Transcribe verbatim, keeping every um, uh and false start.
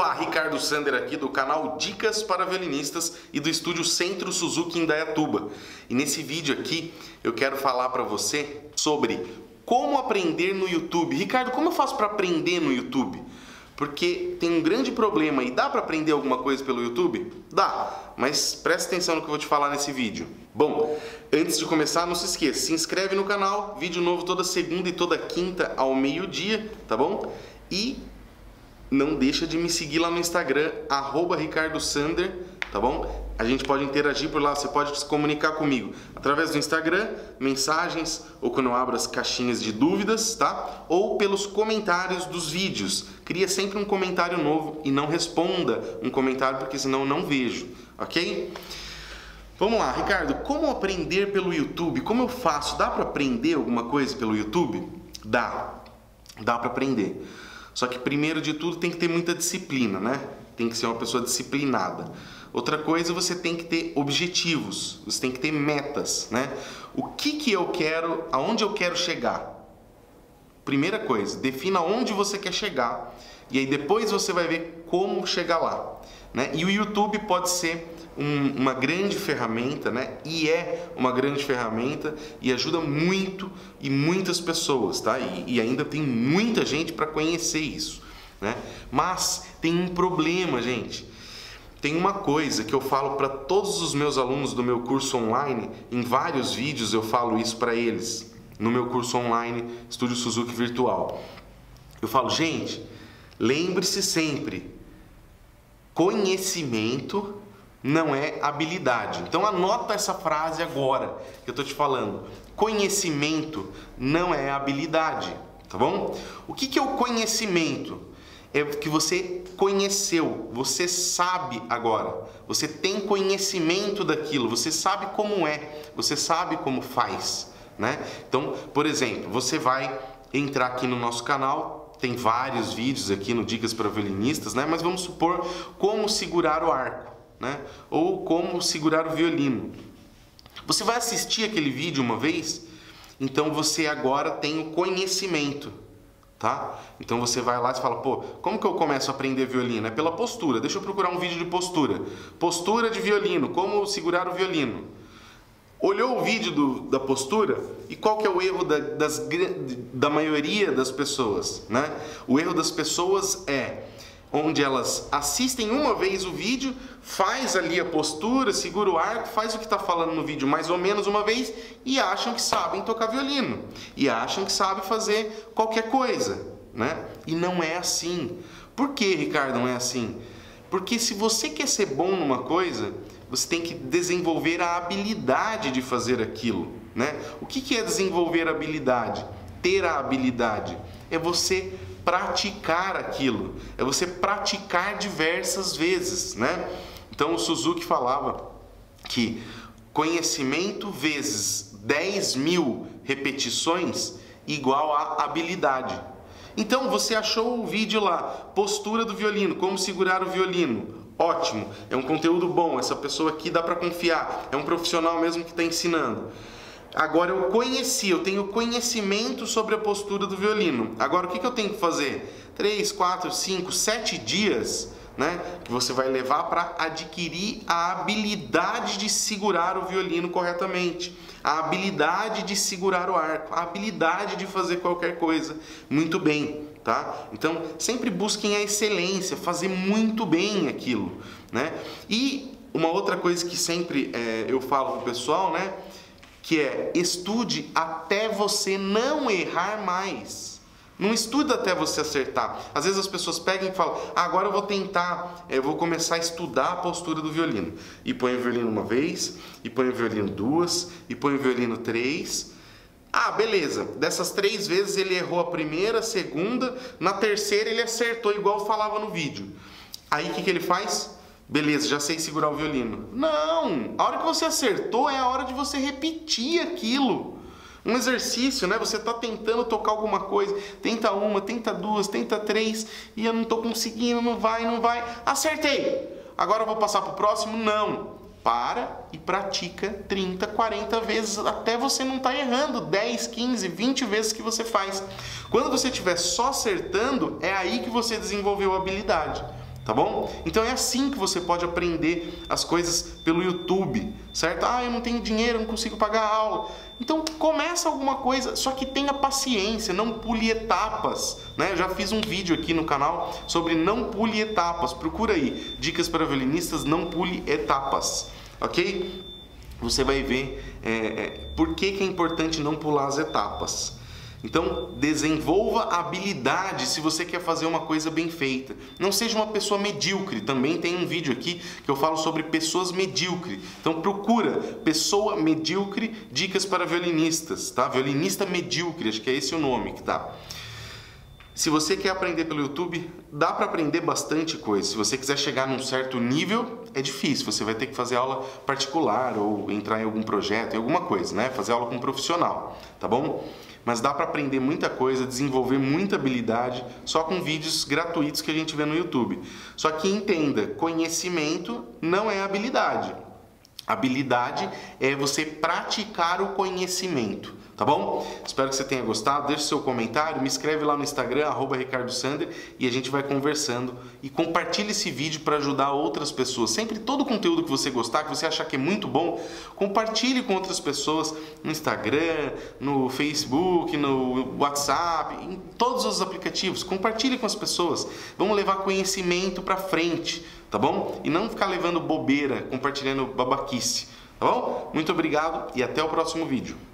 Opa, Ricardo Sander aqui do canal Dicas para Violinistas e do estúdio Centro Suzuki Indaiatuba. E nesse vídeo aqui eu quero falar para você sobre como aprender no YouTube. Ricardo, como eu faço para aprender no YouTube? Porque tem um grande problema e dá para aprender alguma coisa pelo YouTube? Dá, mas presta atenção no que eu vou te falar nesse vídeo. Bom, antes de começar, não se esqueça, se inscreve no canal, vídeo novo toda segunda e toda quinta ao meio-dia, tá bom? E não deixa de me seguir lá no Instagram, arroba Ricardo Sander, tá bom? A gente pode interagir por lá, você pode se comunicar comigo através do Instagram, mensagens, ou quando eu abro as caixinhas de dúvidas, tá? Ou pelos comentários dos vídeos. Cria sempre um comentário novo e não responda um comentário, porque senão eu não vejo, ok? Vamos lá, Ricardo, como aprender pelo YouTube? Como eu faço? Dá para aprender alguma coisa pelo YouTube? Dá, dá para aprender. Só que primeiro de tudo tem que ter muita disciplina, né? Tem que ser uma pessoa disciplinada. Outra coisa, você tem que ter objetivos, você tem que ter metas, né? O que que eu quero, aonde eu quero chegar? Primeira coisa, defina onde você quer chegar e aí depois você vai ver como chegar lá, né? E o YouTube pode ser um, uma grande ferramenta, né? E é uma grande ferramenta e ajuda muito e muitas pessoas, tá? E, e ainda tem muita gente para conhecer isso, né? Mas tem um problema, gente. Tem uma coisa que eu falo para todos os meus alunos do meu curso online, em vários vídeos eu falo isso para eles, no meu curso online Estúdio Suzuki Virtual. Eu falo, gente, lembre-se sempre, conhecimento não é habilidade. Então anota essa frase agora que eu tô te falando. Conhecimento não é habilidade, tá bom? O que que é o conhecimento? É que você conheceu, você sabe agora, você tem conhecimento daquilo, você sabe como é, você sabe como faz, né? Então, por exemplo, você vai entrar aqui no nosso canal, tem vários vídeos aqui no Dicas para Violinistas, né? Mas vamos supor como segurar o arco, né? Ou como segurar o violino. Você vai assistir aquele vídeo uma vez, então você agora tem o conhecimento. Tá? Então você vai lá e fala, pô, como que eu começo a aprender violino? É pela postura, deixa eu procurar um vídeo de postura. Postura de violino, como segurar o violino. Olhou o vídeo do, da postura e qual que é o erro da, das, da maioria das pessoas, né? O erro das pessoas é onde elas assistem uma vez o vídeo, faz ali a postura, segura o arco, faz o que está falando no vídeo mais ou menos uma vez e acham que sabem tocar violino, e acham que sabem fazer qualquer coisa, né? E não é assim. Por que, Ricardo, não é assim? Porque se você quer ser bom numa coisa, você tem que desenvolver a habilidade de fazer aquilo, né? O que que é desenvolver a habilidade? Ter a habilidade é você praticar aquilo, é você praticar diversas vezes, né? Então o Suzuki falava que conhecimento vezes dez mil repetições igual a habilidade. Então você achou o vídeo lá, postura do violino, como segurar o violino, ótimo, é um conteúdo bom, essa pessoa aqui dá para confiar, é um profissional mesmo que está ensinando. Agora eu conheci, eu tenho conhecimento sobre a postura do violino. Agora o que que eu tenho que fazer? três, quatro, cinco, sete dias, né? Que você vai levar para adquirir a habilidade de segurar o violino corretamente. A habilidade de segurar o arco, a habilidade de fazer qualquer coisa muito bem, tá? Então sempre busquem a excelência, fazer muito bem aquilo, né? E uma outra coisa que sempre é, eu falo pro pessoal, né? Que é, estude até você não errar mais. Não estuda até você acertar. Às vezes as pessoas pegam e falam, ah, agora eu vou tentar, eu vou começar a estudar a postura do violino. E põe o violino uma vez, e põe o violino duas, e põe o violino três. Ah, beleza, dessas três vezes ele errou a primeira, a segunda, na terceira ele acertou, igual eu falava no vídeo. Aí o que que ele faz? Beleza, já sei segurar o violino. Não! A hora que você acertou é a hora de você repetir aquilo. Um exercício, né? Você está tentando tocar alguma coisa. Tenta uma, tenta duas, tenta três. E eu não estou conseguindo, não vai, não vai. Acertei! Agora eu vou passar para o próximo? Não! Para e pratica trinta, quarenta vezes até você não estar errando. dez, quinze, vinte vezes que você faz. Quando você estiver só acertando, é aí que você desenvolveu a habilidade. tá bom? Então é assim que você pode aprender as coisas pelo YouTube, certo? Ah, eu não tenho dinheiro, eu não consigo pagar a aula. Então começa alguma coisa, só que tenha paciência, não pule etapas, né? Eu já fiz um vídeo aqui no canal sobre não pule etapas, procura aí, dicas para violinistas, não pule etapas, ok? Você vai ver é, é, por que que é importante não pular as etapas. Então, desenvolva habilidade se você quer fazer uma coisa bem feita. Não seja uma pessoa medíocre. Também tem um vídeo aqui que eu falo sobre pessoas medíocre. Então, procura pessoa medíocre, dicas para violinistas, tá? Violinista medíocre, acho que é esse o nome que tá. Se você quer aprender pelo YouTube, dá para aprender bastante coisa. Se você quiser chegar num certo nível, é difícil. Você vai ter que fazer aula particular ou entrar em algum projeto, em alguma coisa, né? Fazer aula com um profissional, tá bom? Mas dá para aprender muita coisa, desenvolver muita habilidade só com vídeos gratuitos que a gente vê no YouTube. Só que entenda, conhecimento não é habilidade. Habilidade é você praticar o conhecimento, tá bom? Espero que você tenha gostado, deixe seu comentário, me escreve lá no Instagram, arroba Ricardo Sander, e a gente vai conversando e compartilha esse vídeo para ajudar outras pessoas. Sempre todo o conteúdo que você gostar, que você achar que é muito bom, compartilhe com outras pessoas no Instagram, no Facebook, no WhatsApp, em todos os aplicativos, compartilhe com as pessoas, vamos levar conhecimento para frente, tá bom? E não ficar levando bobeira, compartilhando babaquice, tá bom? Muito obrigado e até o próximo vídeo.